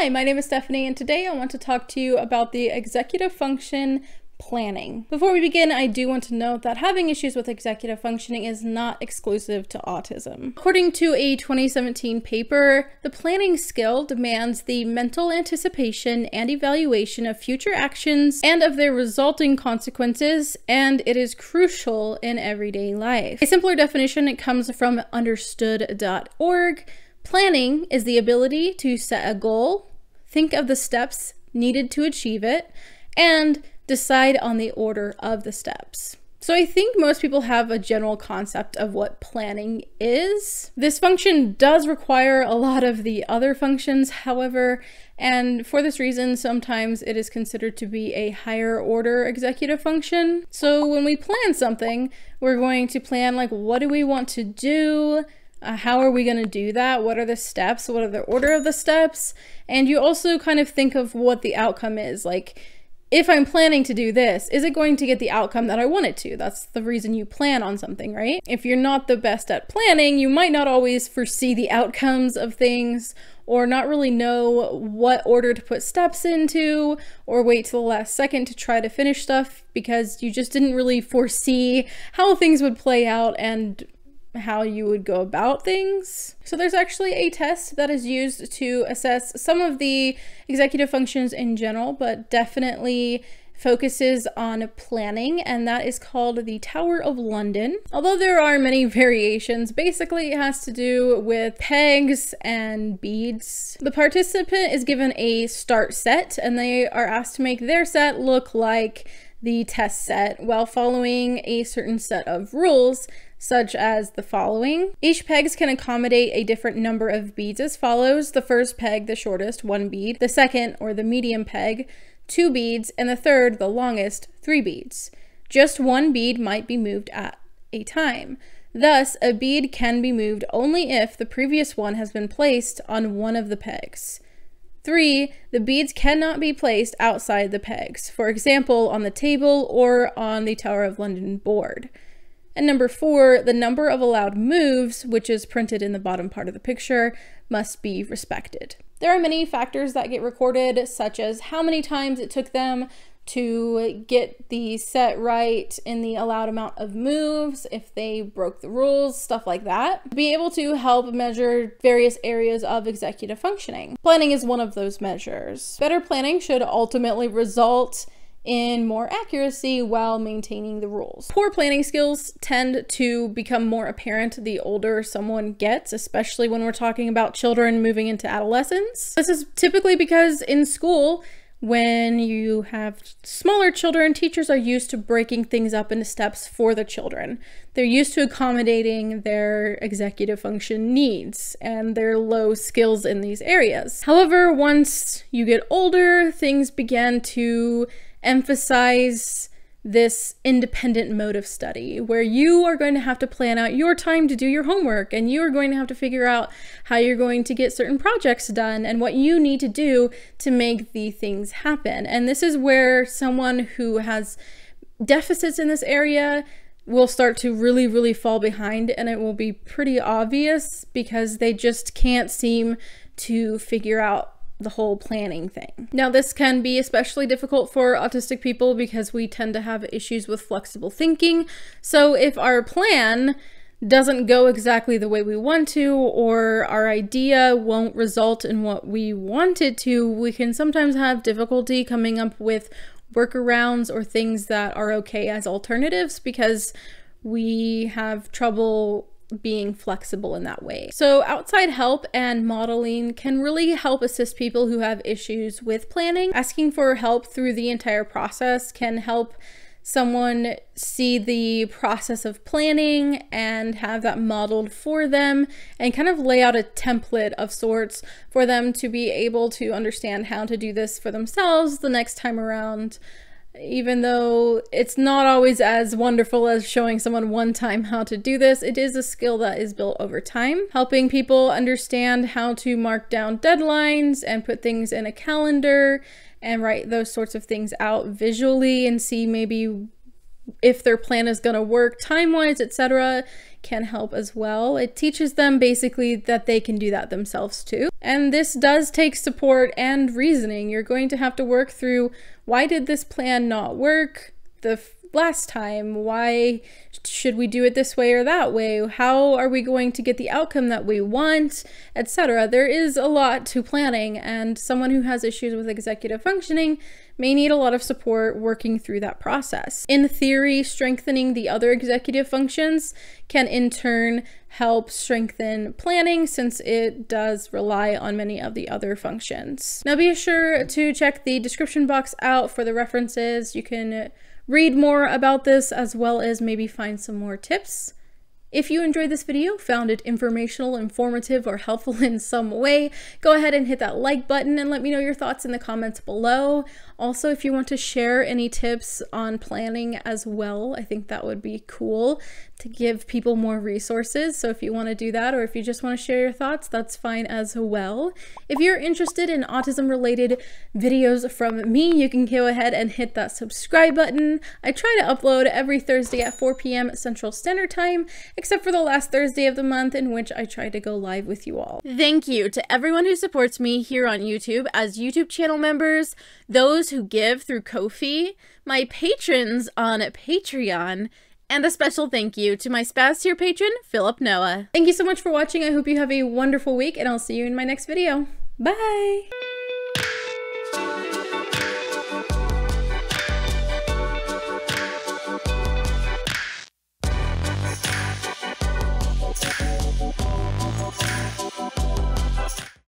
Hi, my name is Stephanie, and today I want to talk to you about the executive function planning. Before we begin, I do want to note that having issues with executive functioning is not exclusive to autism. According to a 2017 paper, the planning skill demands the mental anticipation and evaluation of future actions and of their resulting consequences, and it is crucial in everyday life. A simpler definition, it comes from understood.org. Planning is the ability to set a goal, think of the steps needed to achieve it, and decide on the order of the steps. So I think most people have a general concept of what planning is. This function does require a lot of the other functions, however, and for this reason, sometimes it is considered to be a higher order executive function. So when we plan something, we're going to plan like, what do we want to do? How are we going to do that? What are the steps? What are the order of the steps? And you also kind of think of what the outcome is. Like, if I'm planning to do this, is it going to get the outcome that I want it to? That's the reason you plan on something, right? If you're not the best at planning, you might not always foresee the outcomes of things, or not really know what order to put steps into, or wait till the last second to try to finish stuff because you just didn't really foresee how things would play out and how you would go about things. So there's actually a test that is used to assess some of the executive functions in general, but definitely focuses on planning, and that is called the Tower of London. Although there are many variations, basically it has to do with pegs and beads. The participant is given a start set, and they are asked to make their set look like the test set while following a certain set of rules, such as the following. Each pegs can accommodate a different number of beads as follows: the first peg, the shortest, 1 bead, the second or the medium peg, 2 beads, and the third, the longest, 3 beads. Just 1 bead might be moved at a time. Thus, a bead can be moved only if the previous one has been placed on one of the pegs. 3. The beads cannot be placed outside the pegs, for example, on the table or on the Tower of London board. And number 4, the number of allowed moves, which is printed in the bottom part of the picture, must be respected. There are many factors that get recorded, such as how many times it took them to get the set right in the allowed amount of moves, if they broke the rules, stuff like that. Be able to help measure various areas of executive functioning. Planning is one of those measures. Better planning should ultimately result in more accuracy while maintaining the rules. Poor planning skills tend to become more apparent the older someone gets, especially when we're talking about children moving into adolescence. This is typically because in school, when you have smaller children, teachers are used to breaking things up into steps for the children. They're used to accommodating their executive function needs and their low skills in these areas. However, once you get older, things begin to emphasize this independent mode of study where you are going to have to plan out your time to do your homework, and you are going to have to figure out how you're going to get certain projects done and what you need to do to make the things happen. And this is where someone who has deficits in this area will start to really fall behind, and it will be pretty obvious because they just can't seem to figure out the whole planning thing. Now, this can be especially difficult for autistic people because we tend to have issues with flexible thinking. So if our plan doesn't go exactly the way we want to, or our idea won't result in what we want it to, we can sometimes have difficulty coming up with workarounds or things that are okay as alternatives because we have trouble being flexible in that way. So outside help and modeling can really help assist people who have issues with planning. Asking for help through the entire process can help someone see the process of planning and have that modeled for them and kind of lay out a template of sorts for them to be able to understand how to do this for themselves the next time around. Even though it's not always as wonderful as showing someone one time how to do this, it is a skill that is built over time. Helping people understand how to mark down deadlines and put things in a calendar and write those sorts of things out visually and see maybe if their plan is going to work time-wise, etc., can help as well. It teaches them basically that they can do that themselves too. And this does take support and reasoning. You're going to have to work through, why did this plan not work the last time? Why should we do it this way or that way? How are we going to get the outcome that we want, etc.? There is a lot to planning, and someone who has issues with executive functioning may need a lot of support working through that process. In theory, strengthening the other executive functions can in turn help strengthen planning, since it does rely on many of the other functions. Now be sure to check the description box out for the references. You can read more about this, as well as maybe find some more tips. If you enjoyed this video, found it informational, informative, or helpful in some way, go ahead and hit that like button and let me know your thoughts in the comments below. Also, if you want to share any tips on planning as well, I think that would be cool to give people more resources. So if you want to do that, or if you just want to share your thoughts, that's fine as well. If you're interested in autism-related videos from me, you can go ahead and hit that subscribe button. I try to upload every Thursday at 4 p.m. Central Standard Time, except for the last Thursday of the month, in which I try to go live with you all. Thank you to everyone who supports me here on YouTube as YouTube channel members, those who give through Ko-fi, my patrons on Patreon, and a special thank you to my spaz tier patron, Philip Noah. Thank you so much for watching. I hope you have a wonderful week, and I'll see you in my next video. Bye!